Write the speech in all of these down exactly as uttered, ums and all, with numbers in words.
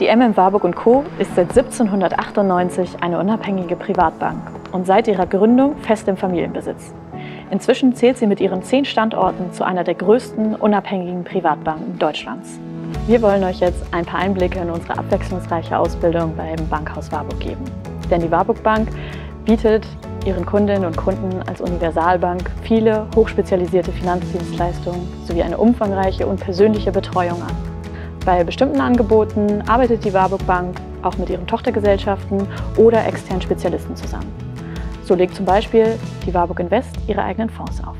Die M M Warburg und Co. ist seit siebzehnhundertachtundneunzig eine unabhängige Privatbank und seit ihrer Gründung fest im Familienbesitz. Inzwischen zählt sie mit ihren zehn Standorten zu einer der größten unabhängigen Privatbanken Deutschlands. Wir wollen euch jetzt ein paar Einblicke in unsere abwechslungsreiche Ausbildung beim Bankhaus Warburg geben. Denn die Warburg Bank bietet ihren Kundinnen und Kunden als Universalbank viele hochspezialisierte Finanzdienstleistungen sowie eine umfangreiche und persönliche Betreuung an. Bei bestimmten Angeboten arbeitet die Warburg Bank auch mit ihren Tochtergesellschaften oder externen Spezialisten zusammen. So legt zum Beispiel die Warburg Invest ihre eigenen Fonds auf.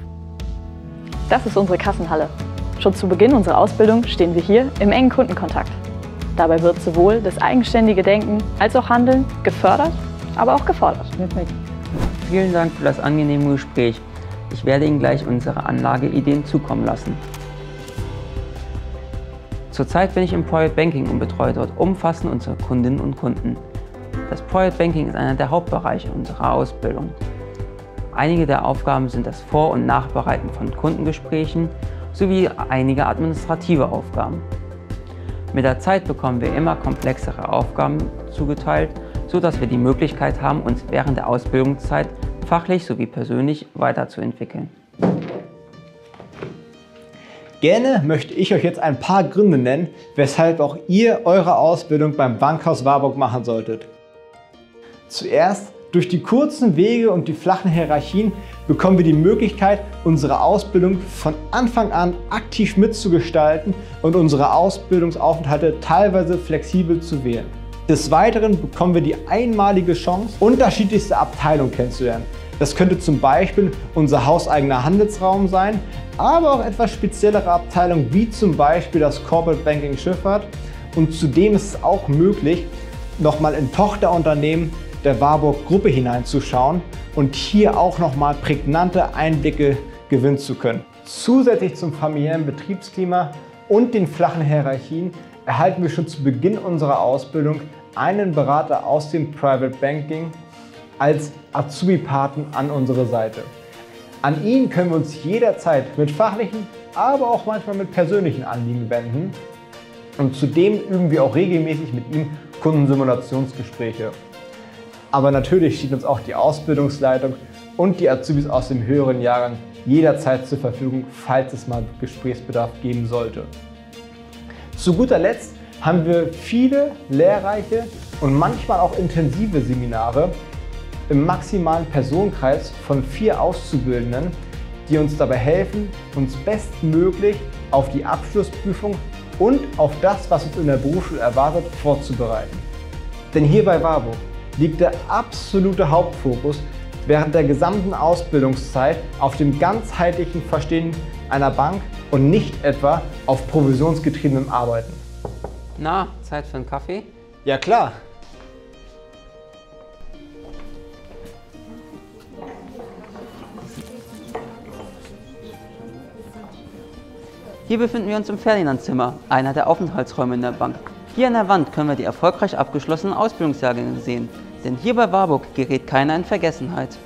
Das ist unsere Kassenhalle. Schon zu Beginn unserer Ausbildung stehen wir hier im engen Kundenkontakt. Dabei wird sowohl das eigenständige Denken als auch Handeln gefördert, aber auch gefordert. Perfekt. Vielen Dank für das angenehme Gespräch. Ich werde Ihnen gleich unsere Anlageideen zukommen lassen. Zurzeit bin ich im Private Banking und betreue dort umfassend unsere Kundinnen und Kunden. Das Private Banking ist einer der Hauptbereiche unserer Ausbildung. Einige der Aufgaben sind das Vor- und Nachbereiten von Kundengesprächen sowie einige administrative Aufgaben. Mit der Zeit bekommen wir immer komplexere Aufgaben zugeteilt, sodass wir die Möglichkeit haben, uns während der Ausbildungszeit fachlich sowie persönlich weiterzuentwickeln. Gerne möchte ich euch jetzt ein paar Gründe nennen, weshalb auch ihr eure Ausbildung beim Bankhaus Warburg machen solltet. Zuerst, durch die kurzen Wege und die flachen Hierarchien bekommen wir die Möglichkeit, unsere Ausbildung von Anfang an aktiv mitzugestalten und unsere Ausbildungsaufenthalte teilweise flexibel zu wählen. Des Weiteren bekommen wir die einmalige Chance, unterschiedlichste Abteilungen kennenzulernen. Das könnte zum Beispiel unser hauseigener Handelsraum sein, aber auch etwas speziellere Abteilungen wie zum Beispiel das Corporate Banking Schifffahrt. Und zudem ist es auch möglich, nochmal in Tochterunternehmen der Warburg Gruppe hineinzuschauen und hier auch nochmal prägnante Einblicke gewinnen zu können. Zusätzlich zum familiären Betriebsklima und den flachen Hierarchien erhalten wir schon zu Beginn unserer Ausbildung einen Berater aus dem Private Banking als Azubi-Paten an unsere Seite. An ihn können wir uns jederzeit mit fachlichen, aber auch manchmal mit persönlichen Anliegen wenden. Und zudem üben wir auch regelmäßig mit ihm Kundensimulationsgespräche. Aber natürlich steht uns auch die Ausbildungsleitung und die Azubis aus dem höheren Jahrgang jederzeit zur Verfügung, falls es mal Gesprächsbedarf geben sollte. Zu guter Letzt haben wir viele lehrreiche und manchmal auch intensive Seminare im maximalen Personenkreis von vier Auszubildenden, die uns dabei helfen, uns bestmöglich auf die Abschlussprüfung und auf das, was uns in der Berufsschule erwartet, vorzubereiten. Denn hier bei Warburg liegt der absolute Hauptfokus während der gesamten Ausbildungszeit auf dem ganzheitlichen Verstehen einer Bank und nicht etwa auf provisionsgetriebenem Arbeiten. Na, Zeit für einen Kaffee? Ja klar! Hier befinden wir uns im Ferdinandzimmer, einer der Aufenthaltsräume in der Bank. Hier an der Wand können wir die erfolgreich abgeschlossenen Ausbildungsjahrgänge sehen, denn hier bei Warburg gerät keiner in Vergessenheit.